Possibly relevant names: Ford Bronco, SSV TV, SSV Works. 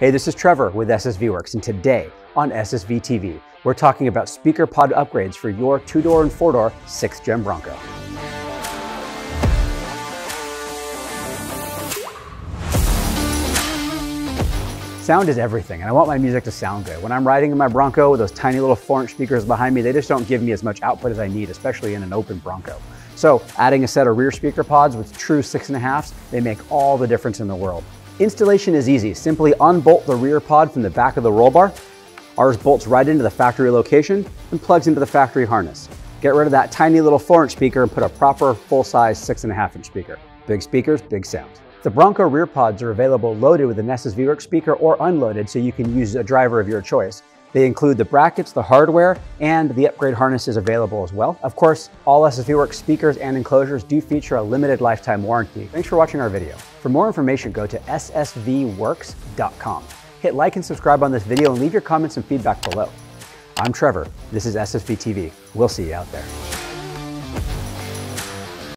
Hey, this is Trevor with SSV Works, and today on SSV TV, we're talking about speaker pod upgrades for your 2-door and 4-door 6th Gen Bronco. Sound is everything, and I want my music to sound good. When I'm riding in my Bronco with those tiny little 4-inch speakers behind me, they just don't give me as much output as I need, especially in an open Bronco. So adding a set of rear speaker pods with true 6.5s, they make all the difference in the world. Installation is easy. Simply unbolt the rear pod from the back of the roll bar. Ours bolts right into the factory location and plugs into the factory harness. Get rid of that tiny little 4-inch speaker and put a proper full-size 6.5-inch speaker. Big speakers, big sound. The Bronco rear pods are available loaded with an SSV Works speaker or unloaded, so you can use a driver of your choice. They include the brackets, the hardware, and the upgrade harnesses available as well. Of course, all SSV Works speakers and enclosures do feature a limited lifetime warranty. Thanks for watching our video. For more information, go to ssvworks.com. Hit like and subscribe on this video and leave your comments and feedback below. I'm Trevor. This is SSV TV. We'll see you out there.